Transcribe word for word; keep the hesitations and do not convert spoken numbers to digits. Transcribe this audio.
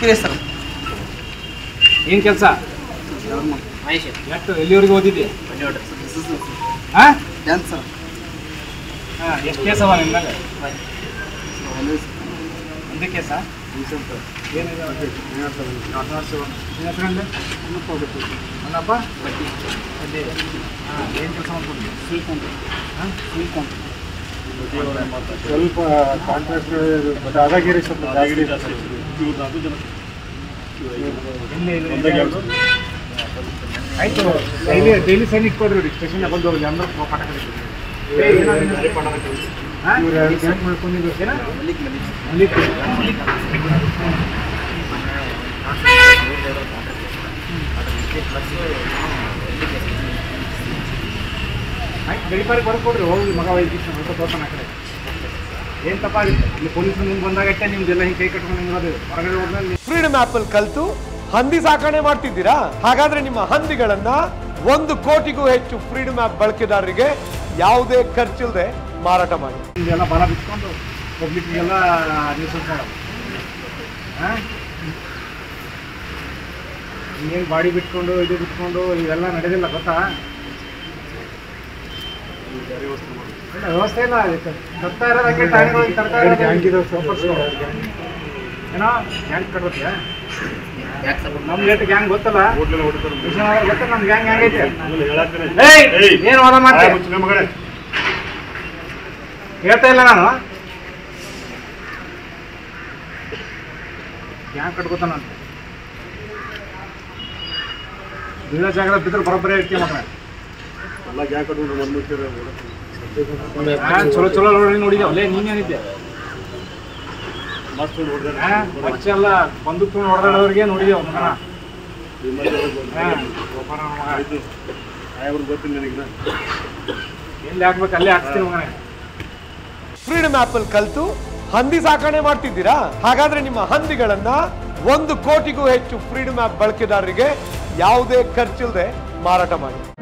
ಕಿರೇಸರ್ ಏನು ಕೆಲಸ ಮಹೇಶ್ ಎಷ್ಟು ಎಲ್ಲಿವರೆಗೆ ಓದಿದ್ದೆ ಹಾ ಡ್ಯಾನ್ಸರ್ ಹಾ ಎಷ್ಟು ಕೆಲಸ ಅವ ನಿಮಗೆ ಒಂದು ಕೆಲಸ ಏನಿದೆ ನಾಟನಾರ್ಸ್ ಏನಂದ್ರೆ ಅನುಕೋಬೇಕು ಅನ್ನಪ್ಪ ಬಟ್ಟಿ ಅದೇ ಹಾ ಏನು ಕೆಲಸ ಮಾಡ್ತೀವಿ ಸೀಕಂತ ಹಾ ಸೀಕಂತ ಸ್ವಲ್ಪ ಕಾಂಟ್ರಾಕ್ಟ್ ಬಟ್ ಆಗಾಗಿರಿ ಸ್ವಲ್ಪ ಜಾಗಡಿ ಇವು ಅದು ಜನ ಆಯ್ತು ಡೈಲಿ ಡೈಲಿ ಸೈನಿಕ್ ಕೊಡ್ರಿ ಸ್ಟೇಷನ್ ಬಂದು ಹೋಗಿ ಅಂದ್ರೆ ಪಾಠ ಕಲಿತೀವಿ ಏನಾದ್ರೂ ಪಾಠ ಕಲಿತೀವಿ ಹಾ ಇವರು ಕ್ಯಾಂಪ್ ಮಾಡ್ಕೊಂಡಿದ್ರು ಏನಾ ಮಲ್ಲಿಕ್ ಮಲ್ಲಿಕ್ ಮಲ್ಲಿಕ್ ಆಯ್ತು ಗಡಿಪಾರಿ ಬರ್ಕೊಡ್ರಿ ಹೋಗಿ ಮಗ ವೈದ್ಯಕೀಯ ಸ್ವಲ್ಪ ತೋರ್ಸೋಣ ಆ ಕಡೆ ಏನು ತಪ್ಪಾಗಿತ್ತು ಇಲ್ಲಿ ಪೊಲೀಸರು ಮುಂದೆ ಬಂದಾಗಟ್ಟೆ ನಿಮ್ದೆಲ್ಲ ಹಿಂಗೆ ಕೈ ಕಟ್ಕೊಂಡು ನಿಮ್ಗೆ ಹೊರಗಡೆ ಹೋದ್ಮೇಲೆ ಫ್ರೀಡಮ್ ಆ್ಯಪಲ್ಲಿ ಕಲಿತು ಹಂದಿ ಸಾಕಣೆ ಮಾಡ್ತಿದ್ದೀರಾ ಹಾಗಾದರೆ ನಿಮ್ಮ ಹಂದಿಗಳನ್ನು ಒಂದು ಕೋಟಿಗೂ ಹೆಚ್ಚು ಫ್ರೀಡಮ್ ಆ್ಯಪ್ ಬಳಕೆದಾರರಿಗೆ ಯಾವುದೇ ಖರ್ಚಿಲ್ಲದೆ ಮಾರಾಟ ಮಾಡಿ ಇದೆಲ್ಲ ಬಲ ಬಿಟ್ಕೊಂಡು ಪಬ್ಲಿಕ್ಗೆಲ್ಲ ನ್ಯೂಸನ್ಸ್ ಮಾಡೋದು ಹಾಂ ಏನು ಬಾಡಿ ಬಿಟ್ಕೊಂಡು ಇದು ಬಿಟ್ಕೊಂಡು ಇವೆಲ್ಲ ನಡೆದಿಲ್ಲ ಗೊತ್ತಾ ವ್ಯವಸ್ಥೆ ಇಲ್ಲ ತರ್ತಾ ಇರೋದಕ್ಕೆ ಟ್ಯಾಂಕ್ ತರ್ತಾ ಇರೋದು ಹ್ಯಾಂಗಿದಾವೆ ಸಪೋರ್ಟ್ಸ್ ಏನೋ ಹ್ಯಾಂಗ್ ಕಟ್ಬೋದ್ಯಾ ನಮ್ ರೇಟ್ ಗ್ಯಾಂಗ್ ಗೊತ್ತಲ್ಲ ಗೊತ್ತ ನಮ್ ಗ್ಯಾಂಗ್ ಹೆಂಗೈತೆ ಏನು ವಾದ ಮಾಡ್ತೀನಿ ಹೇಳ್ತಾ ಇಲ್ಲ ನಾನು ಗ್ಯಾಂಗ್ ಕಟ್ಕೋತ ನಾನು ಬೀಳೋ ಜಾಗದಲ್ಲಿ ಬಿದ್ದರೆ ಬರೋಬ್ಬರೇ ಇರ್ತೀವಿ ಮಕ್ಕಳ ಎಲ್ಲ ಗ್ಯಾಂಗ್ ಕಟ್ಕೊಂಡು ಬಂದ್ಬಿಡ್ತೀರ ಚಲೋ ಚಲೋ ನೋಡಿ ನೋಡಿದ್ದೆ ಅಲ್ಲೇ ನೀನೇನಿದ್ದೆ ಎಲ್ಲ ಬಂದೂಕ್ ತಗೊಂಡು ಹೊಡೆದಾಡೋರಿಗೆ ನೋಡಿದೆವು ಮಗನ ಎಲ್ಲಿ ಹಾಕ್ಬೇಕು ಅಲ್ಲೇ ಹಾಕ್ತೀನಿ ಮಗನೇ ಫ್ರೀಡಮ್ ಆ್ಯಪಲ್ಲಿ ಕಲಿತು ಹಂದಿ ಸಾಕಣೆ ಮಾಡ್ತಿದ್ದೀರಾ ಹಾಗಾದರೆ ನಿಮ್ಮ ಹಂದಿಗಳನ್ನು ಒಂದು ಕೋಟಿಗೂ ಹೆಚ್ಚು ಫ್ರೀಡಮ್ ಆ್ಯಪ್ ಬಳಕೆದಾರರಿಗೆ ಯಾವುದೇ ಖರ್ಚಿಲ್ಲದೆ ಮಾರಾಟ ಮಾಡಿ.